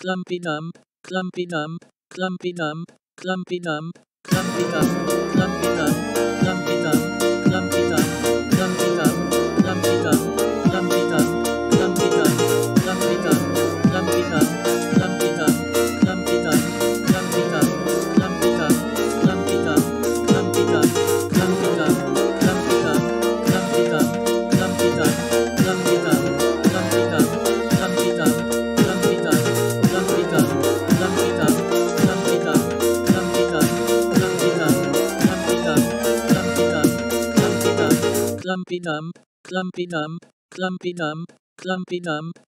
ClumpyDump, ClumpyDump, ClumpyDump, ClumpyDump, ClumpyDump, ClumpyDump, ClumpyDump, ClumpyDump, ClumpyDump, ClumpyDump, ClumpyDump, ClumpyDump, ClumpyDump, ClumpyDump, ClumpyDump, ClumpyDump, ClumpyDump, ClumpyDump, ClumpyDump, ClumpyDump, ClumpyDump, ClumpyDump, ClumpyDump, ClumpyDump, ClumpyDump, ClumpyDump, ClumpyDump, ClumpyDump, ClumpyDump, ClumpyDump, ClumpyDump, ClumpyDump,